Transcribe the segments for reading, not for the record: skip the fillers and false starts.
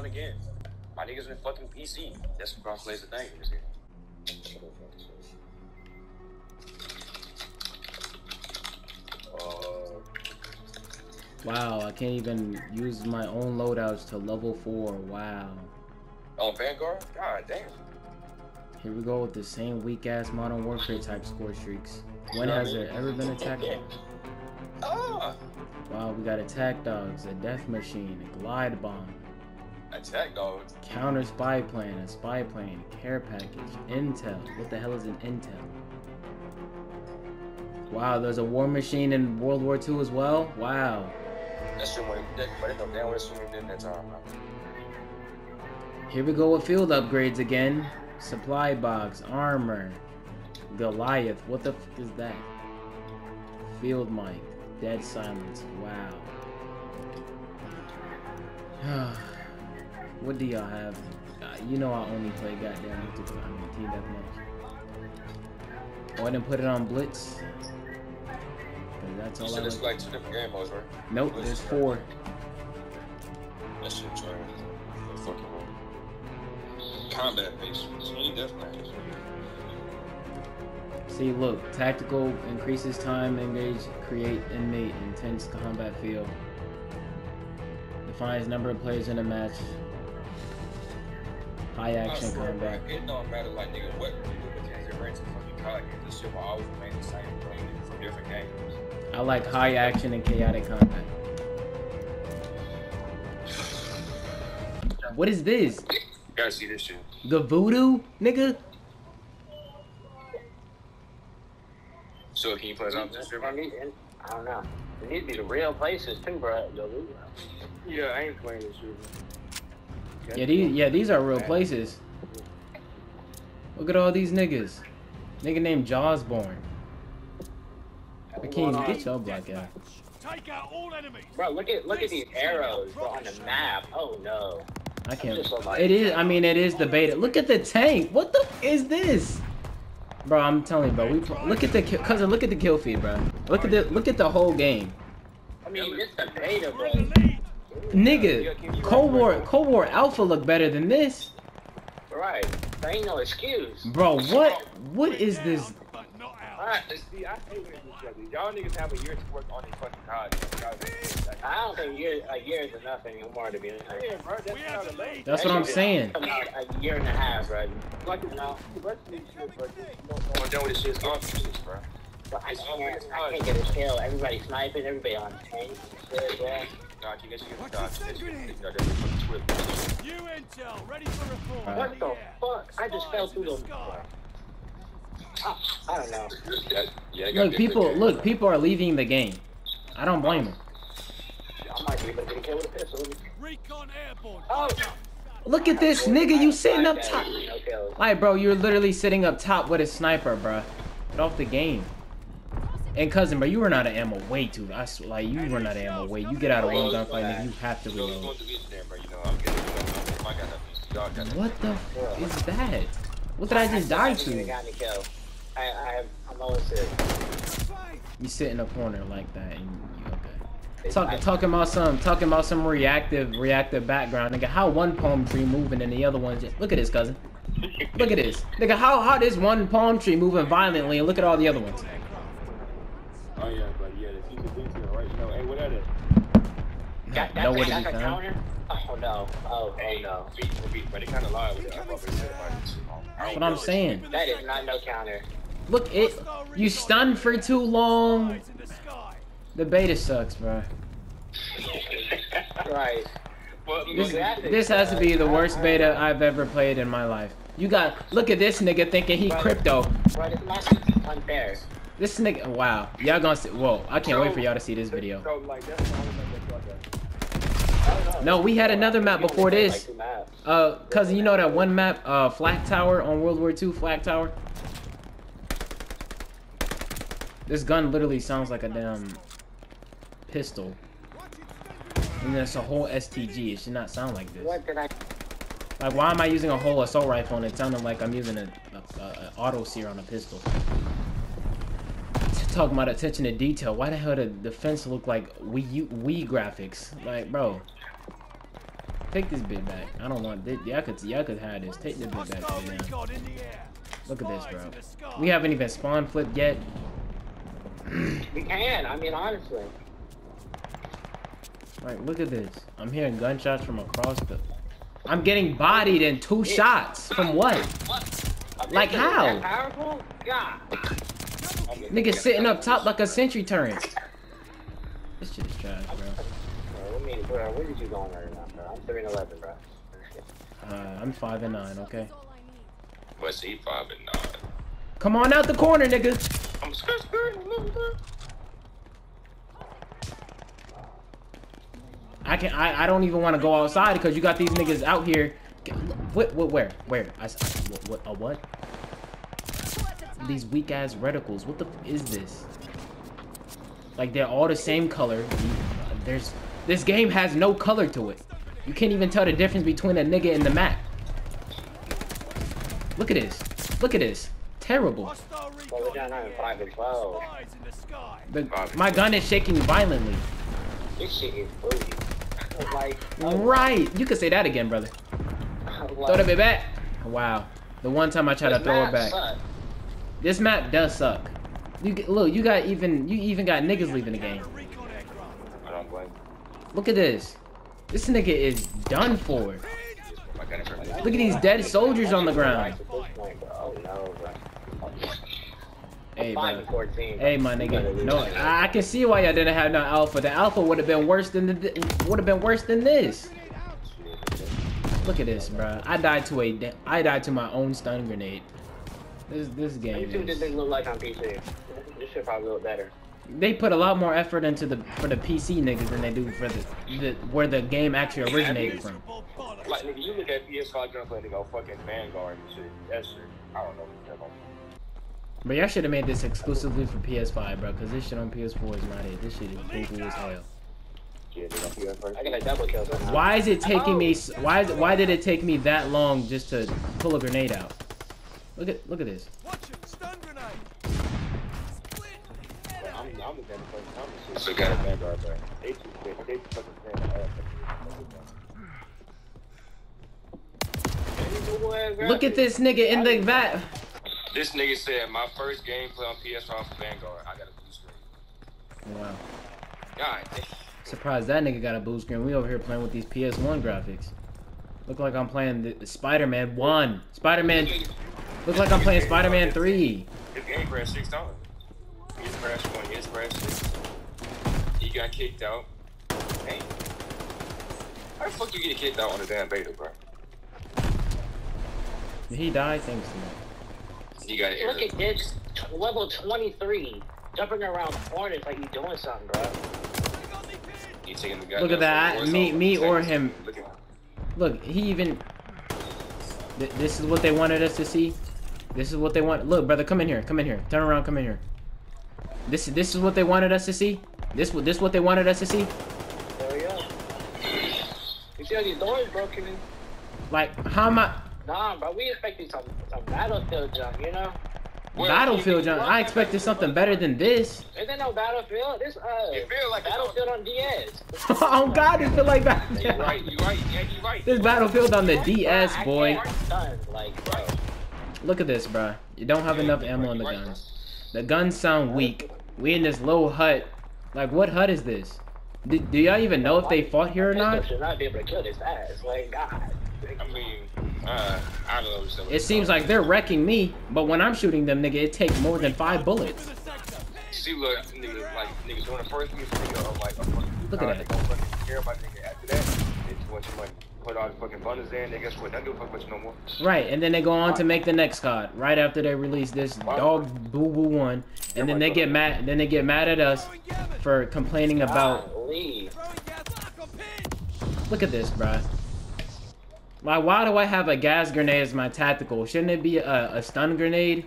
on again. My niggas in fucking PC. That's what crossplays the thing. Wow, I can't even use my own loadouts to level 4. Wow. Oh, Vanguard? God damn. Here we go with the same weak-ass Modern Warfare type score streaks. When has there ever been attack dogs? Oh. Wow, we got attack dogs, a death machine, a glide bomb. Attack dogs? Counter spy plane, a spy plane, care package, intel. What the hell is an intel? Wow, there's a war machine in World War II as well? Wow. That's true, but it's no damn way swimming in that time. Here we go with field upgrades again. Supply box, armor, Goliath. What the f is that? Field mic, dead silence. Wow. What do y'all have? You know I only play goddamn team deathmatch. Oh, I didn't put it on Blitz. That's all. You said there's like 2 different game modes, right? Nope, Blitz, there's 4. That shit trying to fucking combat based. It's really deathmatch. See, look, tactical increases time, engage, create, inmate, intense combat field. Defines number of players in a match. High action combat. It don't matter, like, nigga, what you do, because it ran to fucking college games. This shit will always remain the same playing from different games. I like high action and chaotic combat. What is this? You gotta see this shit. The voodoo, nigga? So can you play something? I don't know. It needs to be the real places too, bro. Yeah, I ain't playing this shit. Yeah, these are real places. Look at all these niggas. Nigga named Jawsborn. I can't even get y'all black out. Take out all enemies. Bro, look at these arrows on the map. Oh no. I can't. It is. I mean, it is the beta. Look at the tank. What the f is this? Bro, I'm telling you, bro. Look at the cousin. Look at the kill feed, bro. Look at the whole game. I mean, it's the beta, bro. Nigga, Cold War Alpha look better than this. Right, there ain't no excuse. Bro, what is this? Alright, see, I hate with each other. Y'all niggas have a year to work on these fucking college. I don't think a year is enough anymore, to be honest. Yeah, bro, that's what I'm saying. A year and a half, bro. Like, you know, the rest of these shit, bro. I'm done with this shit. But I can't get a kill. Everybody sniping, everybody on tank. What the fuck? I just fell through those. I don't know. Yeah, look, people are leaving the game. I don't blame them. I might leave, but didn't care with a pistol. Recon airborne. Oh, look at this, nigga. You sitting up top. Like, bro, you're literally sitting up top with a sniper, bro. Get off the game. And cousin, bro, you run out of ammo way too. I swear, like, you run out of ammo way. You get out of one gunfight, nigga, you have to reload. What the fuck is that? What did I just die to? I'm always sick. You sit in a corner like that and you okay. Talking about some reactive background, nigga. How one palm tree moving and the other one just look at this, cousin. Look at this. Nigga, how this one palm tree moving violently and look at all the other ones. Oh yeah, but yeah, the season things here, right? You know, hey, what that is? No, what did you find? Oh no. Oh no. But it kinda lied with that. That's what I'm saying. That is not no counter. Look, you stunned for too long. The beta sucks, bro. Right. This has to be the worst beta I've ever played in my life. You got, look at this nigga thinking he crypto. This nigga, wow. Y'all gonna see, whoa, I can't wait for y'all to see this video. No, we had another map before this. Cousin, you know that one map, Flak Tower on World War II, Flak Tower? This gun literally sounds like a damn pistol. And that's a whole STG. It should not sound like this. Like, why am I using a whole assault rifle and it sounded like I'm using an auto sear on a pistol? Talking about attention to detail. Why the hell did the fence look like Wii graphics? Like, bro. Take this bit back. I don't want this. Y'all could have this. Take this bit back right now. Look at this, bro. We haven't even spawn flipped yet. We can. I mean, honestly. Like, look at this. I'm hearing gunshots from across the... I'm getting bodied in 2 shots. From what? Like how? Powerful? God. Nigga sitting up top like a sentry turret. This shit is trash, bro. Bro, where did you go right now, bro? I'm 3-11, bro. I'm 5-9, okay? What's he 5-9? Come on out the corner, nigga! I'm scared, I don't even want to go outside because you got these niggas out here. What? These weak ass reticles. What the f is this? Like they're all the same color. There's this game has no color to it. You can't even tell the difference between a nigga and the map. Look at this. Look at this. Terrible. My gun is shaking violently. This shit is booty. Like, right. You could say that again, brother. Throw that bit back. Wow. The one time I tried to throw it back. Suck. This map does suck. You get, look, you even got niggas leaving the game. I don't blame. Look at this. This nigga is done for. Look at these dead soldiers on the ground. Hey, bro. Hey, my nigga. No, I can see why y'all didn't have no alpha. The alpha would have been worse than this. Look at this, bro. I died to my own stun grenade. This game. YouTube didn't look like on PC. This should probably look better. They put a lot more effort into for the PC niggas than they do for the where the game actually originated from. Like nigga, you look at PS5 gunplay to go fucking Vanguard and shit. That shit, I don't know. But y'all should have made this exclusively for PS5, bro, because this shit on PS4 is not it. This shit is boo-boo as hell. I got a double kill. Why is it taking me? Why did it take me that long just to pull a grenade out? Look at this. Look at this nigga in the vat. This nigga said my first gameplay on PS4 for Vanguard. I got a blue screen. Wow. God. Surprised that nigga got a blue screen. We over here playing with these PS1 graphics. Look like I'm playing the Spiderman 1. Spiderman. Look like I'm playing Spiderman 3. His game crashed 6 times. His crashed 1. His crashed 6. He got kicked out. Dang. How the fuck you get kicked out on the damn beta, bro? Did he die? Thanks to me. Look at this, level 23, jumping around corners like you doing something, bro. You taking the guy. Look at that, me or him. Look, he even. This is what they wanted us to see. This is what they want. Look, brother, come in here, come in here. Turn around, come in here. This is what they wanted us to see. This what they wanted us to see. There we go. You see how these doors broken in? Like, how am I? Nah, bro, we expected some Battlefield junk, you know? Battlefield junk? I expected something better than this. Isn't no Battlefield? This, it feel like Battlefield on DS. Oh, God, it feel like Battlefield. You're right, you're right, yeah, you're right. This Battlefield on the DS, boy. Look at this, bro. You don't have enough ammo in the guns. The guns sound weak. We in this little hut. Like, what hut is this? Do y'all even know if they fought here or not? Should not be able to kill this ass. Like, God. I mean, I don't know. It seems like they're wrecking me, but when I'm shooting them, nigga, it takes more than 5 bullets. See, look, nigga, like, niggas doing the first video, like, look at that. Don't fucking care about nigga after that. It's what you like, put all the fucking bundles in, nigga, guess what? Don't do fuck with you no more. Right, and then they go on to make the next COD right after they release this dog boo boo one, and then they get mad. Then they get mad at us for complaining about. Look at this, bruh. Like, why do I have a gas grenade as my tactical? Shouldn't it be a stun grenade?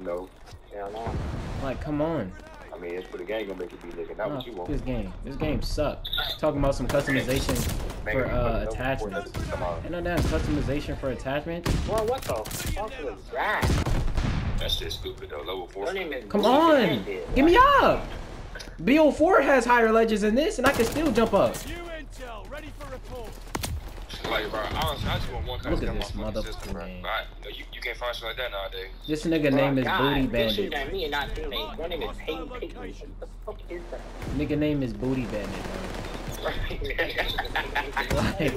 No. Hell no. Like, come on. I mean, it's for the game gonna make it be looking. Not what you want. This game sucks. Talking about some customization for attachments. Ain't no damn customization for attachments. Well, what the fuck is that? That's just stupid though. Level 4. Come on! Give me up! BO4 has higher ledges than this, and I can still jump up. Ready for report. Like, bro, honestly, I just want one kind of stuff on my system, bro. You can't find shit like that nowadays. This nigga name is Booty Bandit. Nigga name is Booty Bandit, bro. Like,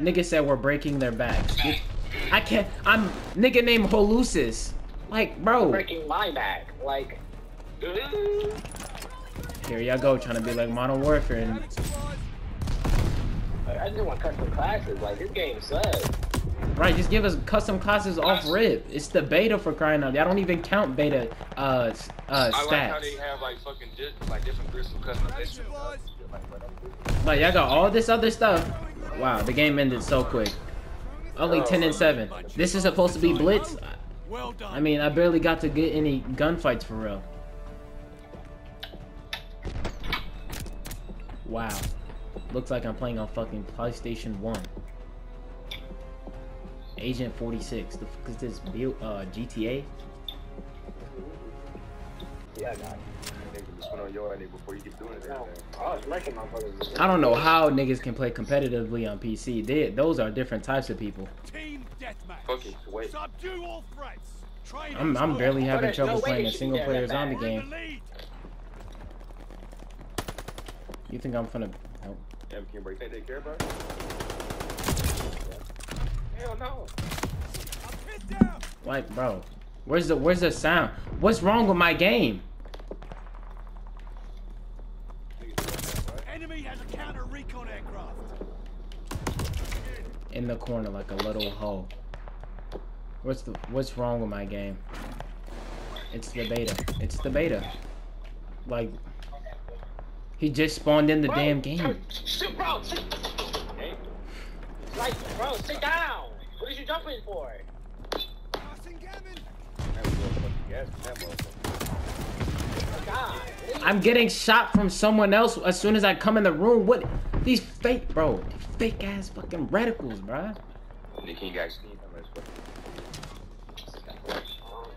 nigga said we're breaking their backs. I can't. I'm nigga named Holusis. Like, bro. I'm breaking my back. Like. Here y'all go, trying to be like Modern Warfare. And... I just want custom classes. Like, this game sucks. Right, just give us custom classes off rip. It's the beta, for crying out. Y'all don't even count beta stats. I like how they have like fucking like different crystal customization. Like y'all got all this other stuff. Wow, the game ended so quick. Only 10 and 7. This is supposed to be Blitz. I mean, I barely got to get any gunfights for real. Wow, looks like I'm playing on fucking PlayStation 1. Agent 46. The fuck is this? GTA? Yeah, I got it. I don't know how niggas can play competitively on PC. Those are different types of people. Team deathmatch. Okay, wait. I'm barely having trouble playing a single player zombie game. You think I'm finna? Nope. You think they care about it? Hell no. Like, bro, where's the sound? What's wrong with my game? In the corner like a little hole. What's wrong with my game? It's the beta. Like, he just spawned in the damn game. Sit, bro, sit. Hey. Like, bro, sit down. What are you jumping for? I'm getting shot from someone else as soon as I come in the room. What? These fake, bro. Fake ass fucking radicals, bro. You can't actually. Oh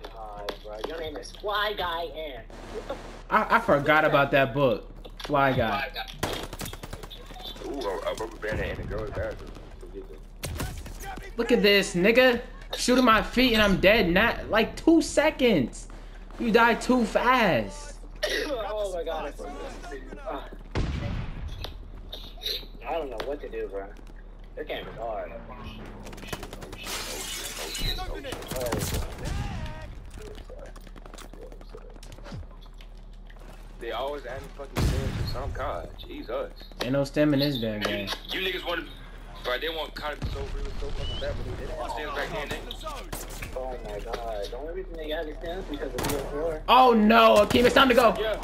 god, bro. Your name is Fly Guy, and I forgot about that book, Fly Guy. Ooh, a rubber band and a girl's bathroom. Look at this, nigga. Shooting my feet and I'm dead. Not like 2 seconds. You die too fast. Oh my god. I don't know what to do, bro. This game is hard. They always adding fucking stems to some kind. Jesus. Ain't no stem in this damn game. You niggas want to... Bro, they want cotton so real, so fucking bad, but they don't want stems back in it. Oh my god. The only reason they got these stems because of BO4. Oh no, Akeem, it's time to go. Yeah.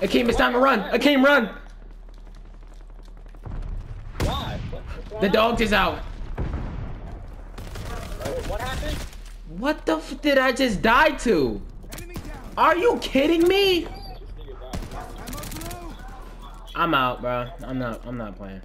Akeem, it's time to run. Akeem, run. The dog is out. What happened? What the f did I just die to? Are you kidding me? I'm out, bro. I'm not playing.